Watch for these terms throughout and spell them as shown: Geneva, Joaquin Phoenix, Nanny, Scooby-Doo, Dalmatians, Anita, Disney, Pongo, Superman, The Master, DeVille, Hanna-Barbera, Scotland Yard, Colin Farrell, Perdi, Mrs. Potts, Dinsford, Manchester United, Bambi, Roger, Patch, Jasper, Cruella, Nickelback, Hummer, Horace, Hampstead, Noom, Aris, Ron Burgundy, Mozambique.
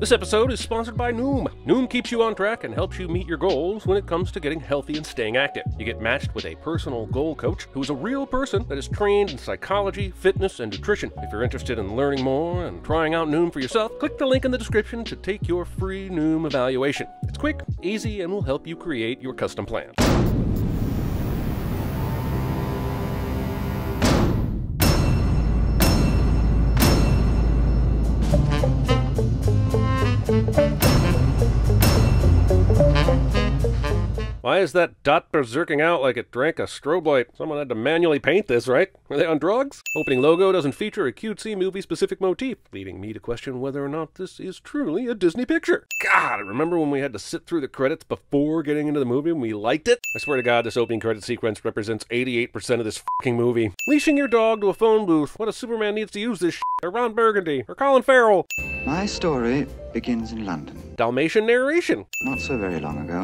This episode is sponsored by Noom. Noom keeps you on track and helps you meet your goals when it comes to getting healthy and staying active. You get matched with a personal goal coach who is a real person that is trained in psychology, fitness, and nutrition. If you're interested in learning more and trying out Noom for yourself, click the link in the description to take your free Noom evaluation. It's quick, easy, and will help you create your custom plan. Why is that dot berserking out like it drank a strobe light? Someone had to manually paint this, right? Were they on drugs? Opening logo doesn't feature a cutesy movie-specific motif, leaving me to question whether or not this is truly a Disney picture. God, I remember when we had to sit through the credits before getting into the movie and we liked it? I swear to God, this opening credit sequence represents 88% of this f***ing movie. Leashing your dog to a phone booth. What a Superman needs to use this shit. Or Ron Burgundy. Or Colin Farrell. My story begins in London. Dalmatian narration. Not so very long ago.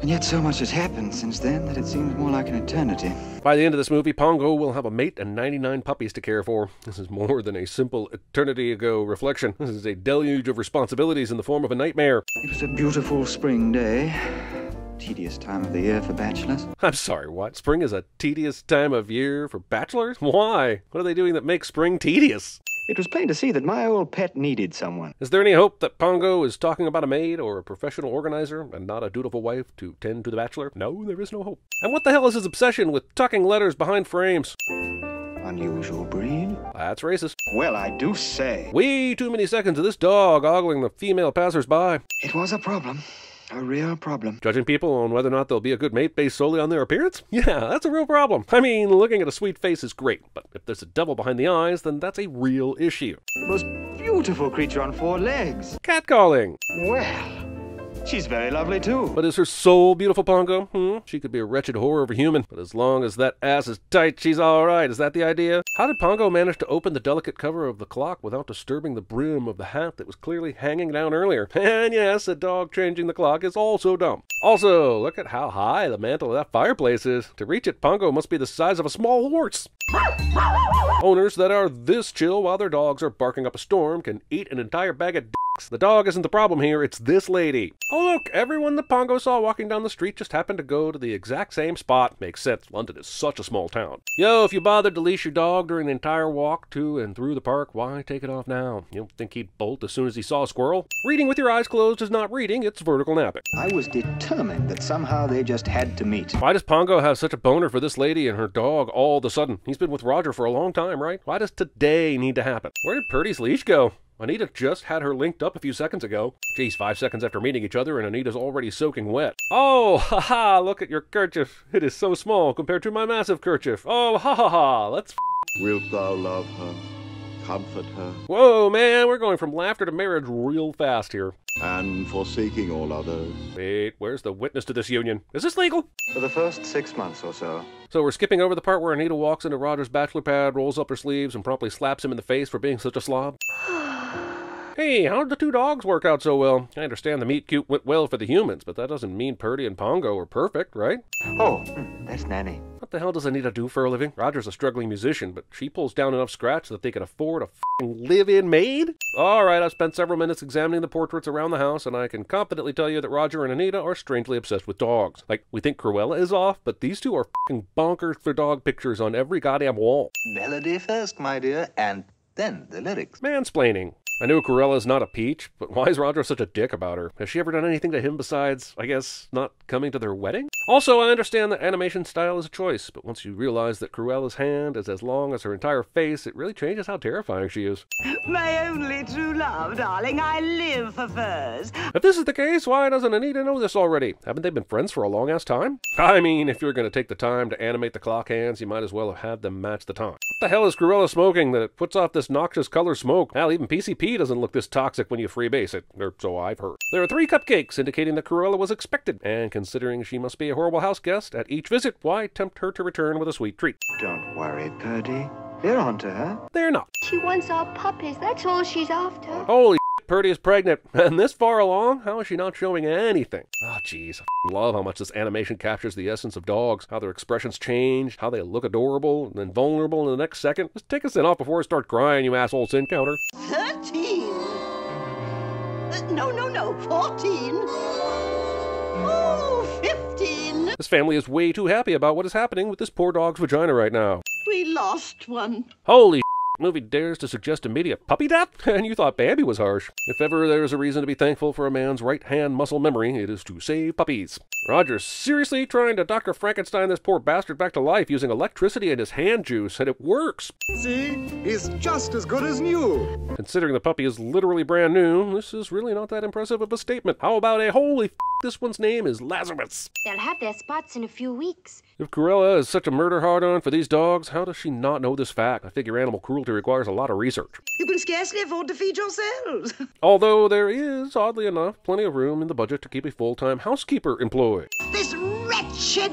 And yet so much has happened since then that it seems more like an eternity. By the end of this movie, Pongo will have a mate and 99 puppies to care for. This is more than a simple eternity ago reflection. This is a deluge of responsibilities in the form of a nightmare. It was a beautiful spring day. Tedious time of the year for bachelors. I'm sorry, what? Spring is a tedious time of year for bachelors? Why? What are they doing that makes spring tedious? It was plain to see that my old pet needed someone. Is there any hope that Pongo is talking about a maid or a professional organizer and not a dutiful wife to tend to the bachelor? No, there is no hope. And what the hell is his obsession with tucking letters behind frames? Unusual breed? That's racist. Well, I do say. Way too many seconds of this dog ogling the female passersby. It was a problem. A real problem. Judging people on whether or not they'll be a good mate based solely on their appearance? Yeah, that's a real problem. I mean, looking at a sweet face is great, but if there's a devil behind the eyes, then that's a real issue. Most beautiful creature on four legs. Catcalling. Well, she's very lovely too. But is her soul beautiful, Pongo? She could be a wretched horror of a human, but as long as that ass is tight, she's all right. Is that the idea? How did Pongo manage to open the delicate cover of the clock without disturbing the brim of the hat that was clearly hanging down earlier? And yes, a dog changing the clock is also dumb. Also, look at how high the mantle of that fireplace is. To reach it, Pongo must be the size of a small horse. Owners that are this chill while their dogs are barking up a storm can eat an entire bag of dicks. The dog isn't the problem here, it's this lady. Oh look, everyone that Pongo saw walking down the street just happened to go to the exact same spot. Makes sense, London is such a small town. Yo, if you bothered to leash your dog during the entire walk to and through the park, why take it off now? You don't think he'd bolt as soon as he saw a squirrel? Reading with your eyes closed is not reading, it's vertical napping. I was determined that somehow they just had to meet. Why does Pongo have such a boner for this lady and her dog all of a sudden? He's been with Roger for a long time, right? Why does today need to happen? Where did Perdi's leash go? Anita just had her linked up a few seconds ago. Geez, 5 seconds after meeting each other and Anita's already soaking wet. Oh, haha, look at your kerchief. It is so small compared to my massive kerchief. Oh, ha ha ha, let's f***. Wilt thou love her? Comfort her. Whoa, man, we're going from laughter to marriage real fast here. And forsaking all others. Wait, where's the witness to this union? Is this legal? For the first 6 months or so. So we're skipping over the part where Anita walks into Roger's bachelor pad, rolls up her sleeves, and promptly slaps him in the face for being such a slob. Hey, how'd the two dogs work out so well? I understand the meet-cute went well for the humans, but that doesn't mean Perdi and Pongo are perfect, right? Oh, that's Nanny. What the hell does Anita do for a living? Roger's a struggling musician, but she pulls down enough scratch that they can afford a f***ing live-in maid? Alright, I've spent several minutes examining the portraits around the house, and I can confidently tell you that Roger and Anita are strangely obsessed with dogs. Like, we think Cruella is off, but these two are f***ing bonkers for dog pictures on every goddamn wall. Melody first, my dear, and then the lyrics. Mansplaining. I know Cruella's not a peach, but why is Roger such a dick about her? Has she ever done anything to him besides, I guess, not coming to their wedding? Also, I understand that animation style is a choice, but once you realize that Cruella's hand is as long as her entire face, it really changes how terrifying she is. My only true love, darling, I live for furs. If this is the case, why doesn't Anita know this already? Haven't they been friends for a long-ass time? I mean, if you're going to take the time to animate the clock hands, you might as well have had them match the time. What the hell is Cruella smoking that it puts off this noxious color smoke? Hell, even PCP doesn't look this toxic when you freebase it, or so I've heard. There are 3 cupcakes indicating that Cruella was expected, and considering she must be a horrible house guest at each visit, why tempt her to return with a sweet treat? Don't worry, Perdi. They're onto her. They're not. She wants our puppies. That's all she's after. Holy shit, Perdi is pregnant. And this far along? How is she not showing anything? Oh, jeez. I love how much this animation captures the essence of dogs, how their expressions change, how they look adorable and then vulnerable in the next second. Just take a sin off before I start crying, you asshole sin counter. 13. No, 14. Oh, 15. This family is way too happy about what is happening with this poor dog's vagina right now. We lost one. Holy shit, movie dares to suggest immediate puppy death? And you thought Bambi was harsh. If ever there is a reason to be thankful for a man's right-hand muscle memory, it is to save puppies. Roger's seriously trying to Dr. Frankenstein this poor bastard back to life using electricity and his hand juice, and it works. See? He's just as good as new. Considering the puppy is literally brand new, this is really not that impressive of a statement. How about a holy f***, this one's name is Lazarus. They'll have their spots in a few weeks. If Cruella is such a murder hard-on for these dogs, how does she not know this fact? I figure animal cruelty requires a lot of research. You can scarcely afford to feed yourselves. Although there is, oddly enough, plenty of room in the budget to keep a full-time housekeeper employed. This wretched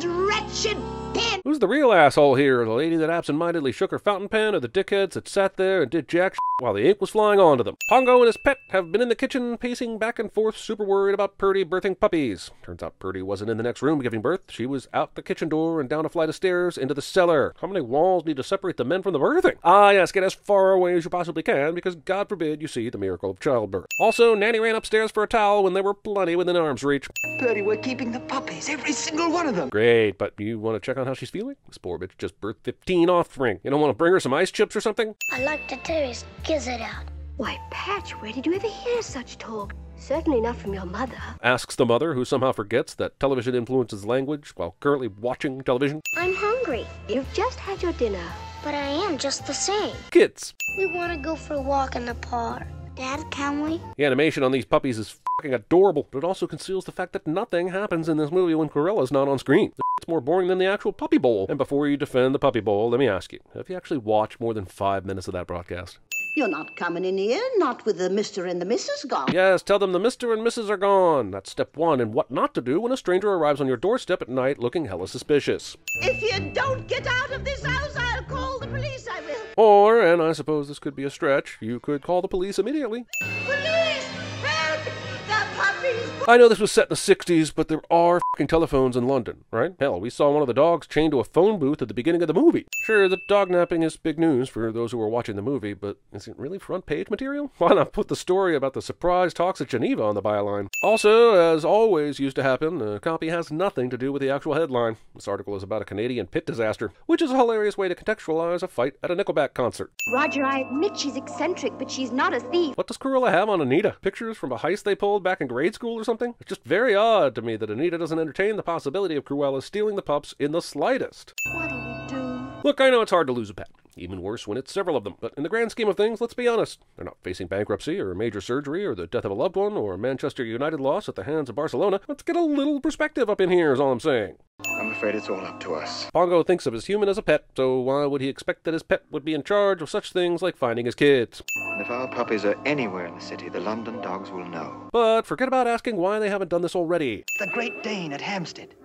pen! Who's the real asshole here? The lady that absentmindedly shook her fountain pen, or the dickheads that sat there and did jack shit while the ink was flying onto them? Pongo and his pet have been in the kitchen, pacing back and forth, super worried about Perdi birthing puppies. Turns out Perdi wasn't in the next room giving birth. She was out the kitchen door and down a flight of stairs into the cellar. How many walls need to separate the men from the birthing? Ah, yes, get as far away as you possibly can, because God forbid you see the miracle of childbirth. Also, Nanny ran upstairs for a towel when there were plenty within arm's reach. Perdi, we're keeping the puppies, every single one of them. Great, but you want to check on how she's feeling? This poor bitch just birthed 15 offspring. You don't want to bring her some ice chips or something? I like to tear his gizzard out. Why, Patch, where did you ever hear such talk? Certainly not from your mother. Asks the mother, who somehow forgets that television influences language while currently watching television. I'm hungry. You've just had your dinner. But I am just the same. Kids. We want to go for a walk in the park. Dad, can we? The animation on these puppies is fucking adorable, but it also conceals the fact that nothing happens in this movie when Cruella's not on screen. It's more boring than the actual Puppy Bowl. And before you defend the Puppy Bowl, let me ask you, have you actually watched more than 5 minutes of that broadcast? You're not coming in here, not with the Mr. and the Mrs. gone. Yes, tell them the Mr. and Mrs. are gone. That's step one in what not to do when a stranger arrives on your doorstep at night looking hella suspicious. If you don't get out of this house, I'll call the police, I will. Or, and I suppose this could be a stretch, you could call the police immediately. Police! Help! The puppies! I know this was set in the 60s, but there are f***ing telephones in London, right? Hell, we saw one of the dogs chained to a phone booth at the beginning of the movie. Sure, the dog napping is big news for those who are watching the movie, but is it really front page material? Why not put the story about the surprise talks at Geneva on the byline? Also, as always used to happen, the copy has nothing to do with the actual headline. This article is about a Canadian pit disaster, which is a hilarious way to contextualize a fight at a Nickelback concert. Roger, I admit she's eccentric, but she's not a thief. What does Cruella have on Anita? Pictures from a heist they pulled back in grade school or something? It's just very odd to me that Anita doesn't entertain the possibility of Cruella stealing the pups in the slightest. What'll we do? Look, I know it's hard to lose a pet. Even worse when it's several of them. But in the grand scheme of things, let's be honest. They're not facing bankruptcy or major surgery or the death of a loved one or a Manchester United loss at the hands of Barcelona. Let's get a little perspective up in here is all I'm saying. I'm afraid it's all up to us. Pongo thinks of his human as a pet, so why would he expect that his pet would be in charge of such things like finding his kids? And if our puppies are anywhere in the city, the London dogs will know. But forget about asking why they haven't done this already. The Great Dane at Hampstead.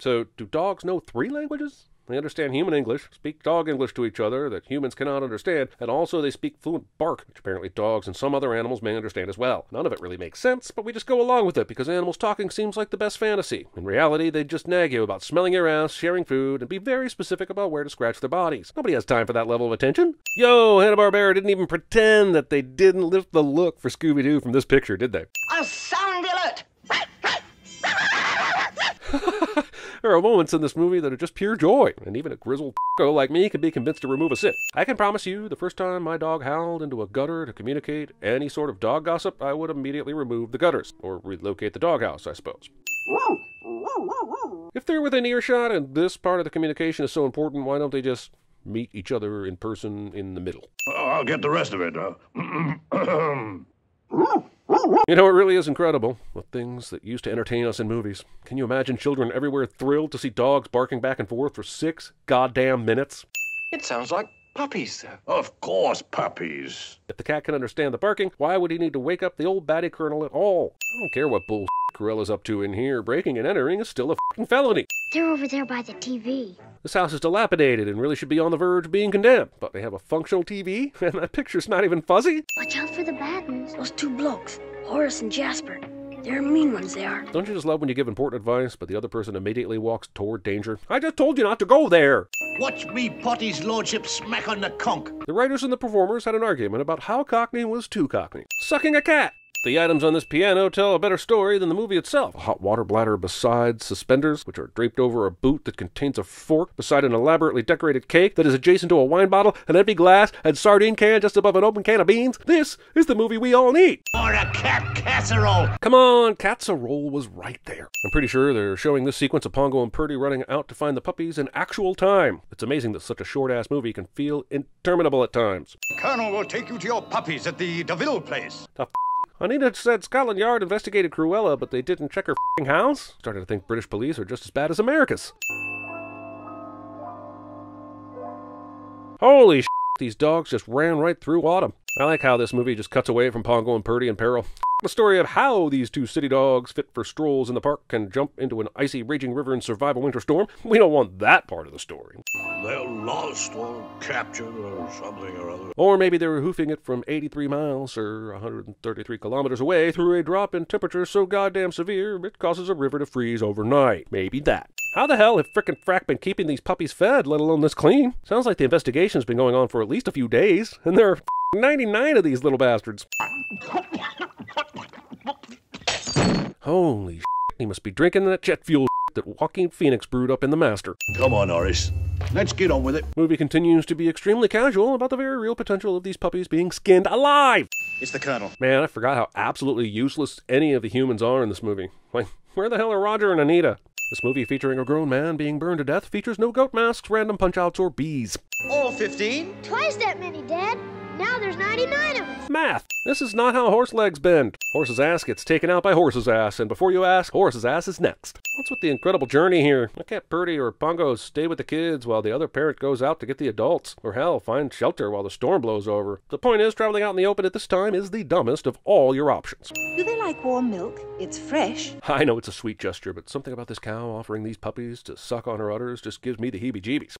So, do dogs know 3 languages? They understand human English, speak dog English to each other that humans cannot understand, and also they speak fluent bark, which apparently dogs and some other animals may understand as well. None of it really makes sense, but we just go along with it because animals talking seems like the best fantasy. In reality, they just nag you about smelling your ass, sharing food, and be very specific about where to scratch their bodies. Nobody has time for that level of attention. Yo, Hanna-Barbera didn't even pretend that they didn't lift the look for Scooby-Doo from this picture, did they? A sound alert! There are moments in this movie that are just pure joy, and even a grizzled f***o like me can be convinced to remove a sip. I can promise you, the first time my dog howled into a gutter to communicate any sort of dog gossip, I would immediately remove the gutters, or relocate the doghouse, I suppose. If they're within earshot and this part of the communication is so important, why don't they just meet each other in person in the middle? Oh, I'll get the rest of it. You know, it really is incredible, the things that used to entertain us in movies. Can you imagine children everywhere thrilled to see dogs barking back and forth for 6 goddamn minutes? It sounds like puppies, sir. Of course, puppies. If the cat can understand the barking, why would he need to wake up the old batty colonel at all? I don't care what bullshit Cruella's up to in here. Breaking and entering is still a fucking felony. They're over there by the TV. This house is dilapidated and really should be on the verge of being condemned. But they have a functional TV, and that picture's not even fuzzy. Watch out for the bad ones. Those 2 blokes, Horace and Jasper. They're mean ones, they are. Don't you just love when you give important advice, but the other person immediately walks toward danger? I just told you not to go there! Watch me Potty's lordship smack on the conch! The writers and the performers had an argument about how Cockney was too Cockney. Sucking a cat! The items on this piano tell a better story than the movie itself. A hot water bladder beside suspenders, which are draped over a boot that contains a fork, beside an elaborately decorated cake that is adjacent to a wine bottle, an empty glass, and sardine can just above an open can of beans. This is the movie we all need. Or a cat casserole. Come on, casserole was right there. I'm pretty sure they're showing this sequence of Pongo and Perdi running out to find the puppies in actual time. It's amazing that such a short-ass movie can feel interminable at times. Colonel will take you to your puppies at the DeVille place. Anita said Scotland Yard investigated Cruella, but they didn't check her f***ing house. Starting to think British police are just as bad as America's. Holy sh**, these dogs just ran right through autumn. I like how this movie just cuts away from Pongo and Perdi in peril. The story of how these two city dogs fit for strolls in the park can jump into an icy, raging river and survive a winter storm. We don't want that part of the story. They're lost or captured or something or other. Or maybe they were hoofing it from 83 miles or 133 kilometers away through a drop in temperature so goddamn severe it causes a river to freeze overnight. Maybe that. How the hell have frickin' Frack been keeping these puppies fed, let alone this clean? Sounds like the investigation's been going on for at least a few days, and there are 99 of these little bastards. Holy shit, he must be drinking that jet fuel that Joaquin Phoenix brewed up in The Master. Come on, Aris. Let's get on with it. Movie continues to be extremely casual about the very real potential of these puppies being skinned alive. It's the Colonel. Man, I forgot how absolutely useless any of the humans are in this movie. Like, where the hell are Roger and Anita? This movie, featuring a grown man being burned to death, features no goat masks, random punch-outs, or bees. All 15? Twice that many, Dad. Now there's 99 of us. Math. This is not how horse legs bend. Horse's ass gets taken out by horse's ass, and before you ask, horse's ass is next. What's with the incredible journey here? Why can't Perdi or Pongo stay with the kids while the other parent goes out to get the adults? Or hell, find shelter while the storm blows over. The point is, traveling out in the open at this time is the dumbest of all your options. Do they like warm milk? It's fresh. I know it's a sweet gesture, but something about this cow offering these puppies to suck on her udders just gives me the heebie-jeebies.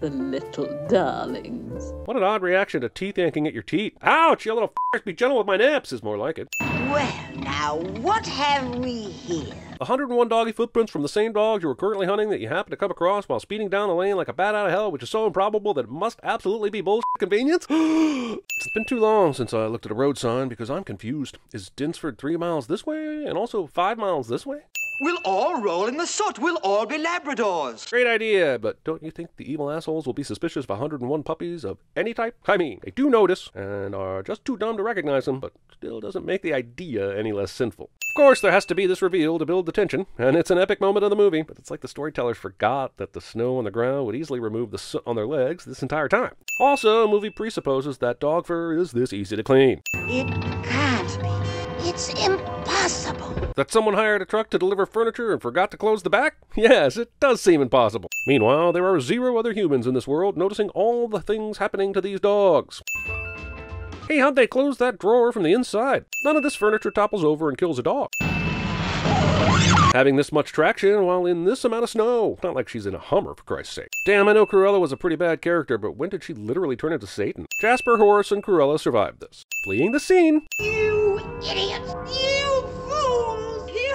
The little darlings. What an odd reaction to teeth yanking at your teeth. Ouch, you little f***ers, be gentle with my nips is more like it. Well, now what have we here? 101 doggy footprints from the same dogs you were currently hunting that you happened to come across while speeding down the lane like a bat out of hell, which is so improbable that it must absolutely be bullshit convenience. It's been too long since I looked at a road sign because I'm confused. Is Dinsford 3 miles this way and also 5 miles this way? We'll all roll in the soot. We'll all be Labradors. Great idea, but don't you think the evil assholes will be suspicious of 101 puppies of any type? I mean, they do notice and are just too dumb to recognize them, but still doesn't make the idea any less sinful. Of course, there has to be this reveal to build the tension, and it's an epic moment of the movie, but it's like the storytellers forgot that the snow on the ground would easily remove the soot on their legs this entire time. Also, the movie presupposes that dog fur is this easy to clean. It can't be. It's impossible. That someone hired a truck to deliver furniture and forgot to close the back? Yes, it does seem impossible. Meanwhile, there are 0 other humans in this world noticing all the things happening to these dogs. Hey, how'd they close that drawer from the inside? None of this furniture topples over and kills a dog. Having this much traction while in this amount of snow. Not like she's in a Hummer, for Christ's sake. Damn, I know Cruella was a pretty bad character, but when did she literally turn into Satan? Jasper, Horace, and Cruella survived this. Fleeing the scene. Idiots! You fools! You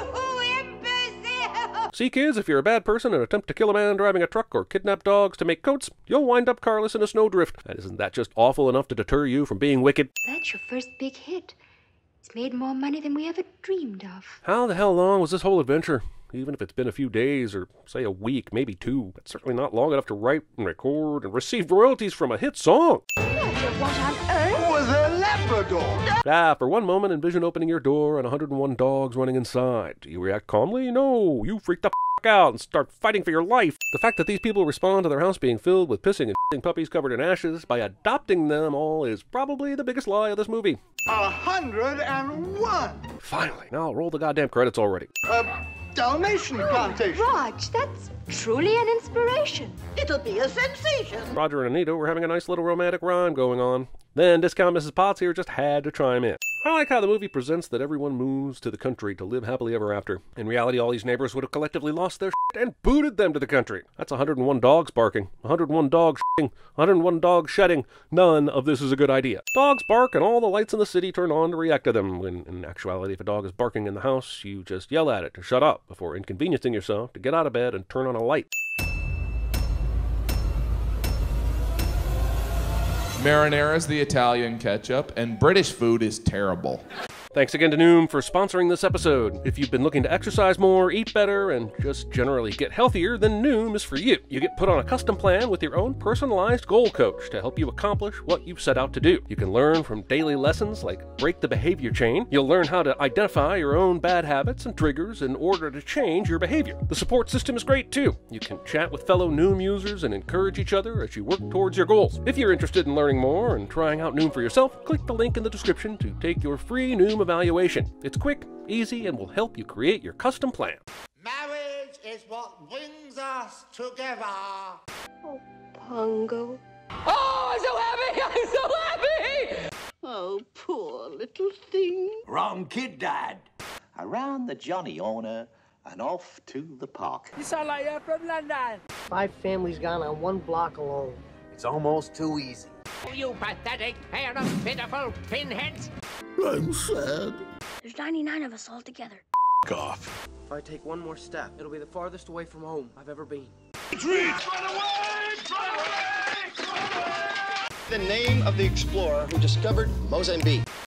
imbecile! See, kids, if you're a bad person and attempt to kill a man driving a truck or kidnap dogs to make coats, you'll wind up carless in a snowdrift. And isn't that just awful enough to deter you from being wicked? That's your first big hit. It's made more money than we ever dreamed of. How the hell long was this whole adventure? Even if it's been a few days or, say, a week, maybe 2, it's certainly not long enough to write and record and receive royalties from a hit song. What on earth was that? For 1 moment, envision opening your door and 101 dogs running inside. Do you react calmly? No, you freak the f*** out and start fighting for your life. The fact that these people respond to their house being filled with pissing and f***ing puppies covered in ashes by adopting them all is probably the biggest lie of this movie. 101! Finally, now I'll roll the goddamn credits already. Dalmatian plantation. Rog, that's truly an inspiration. It'll be a sensation. Roger and Anita were having a nice little romantic rhyme going on. Then discount Mrs. Potts here just had to chime in. I like how the movie presents that everyone moves to the country to live happily ever after. In reality, all these neighbors would have collectively lost their shit and booted them to the country. That's 101 dogs barking, 101 dogs shitting, 101 dogs shedding. None of this is a good idea. Dogs bark and all the lights in the city turn on to react to them, when in actuality, if a dog is barking in the house, you just yell at it to shut up before inconveniencing yourself to get out of bed and turn on a light. Marinara's the Italian ketchup, and British food is terrible. Thanks again to Noom for sponsoring this episode. If you've been looking to exercise more, eat better, and just generally get healthier, then Noom is for you. You get put on a custom plan with your own personalized goal coach to help you accomplish what you've set out to do. You can learn from daily lessons like break the behavior chain. You'll learn how to identify your own bad habits and triggers in order to change your behavior. The support system is great too. You can chat with fellow Noom users and encourage each other as you work towards your goals. If you're interested in learning more and trying out Noom for yourself, click the link in the description to take your free Noom evaluation. It's quick, easy, and will help you create your custom plan. Marriage is what brings us together. Oh, Pongo. Oh, I'm so happy! I'm so happy! Oh, poor little thing. Wrong kid, Dad. Around the Johnny Orner and off to the park. You sound like you're from London. 5 families gone on 1 block alone. It's almost too easy. You pathetic pair of pitiful pinheads. I'm sad. There's 99 of us all together. F*** off. If I take 1 more step, it'll be the farthest away from home I've ever been. Retreat! Run away! Run away! Run away! The name of the explorer who discovered Mozambique.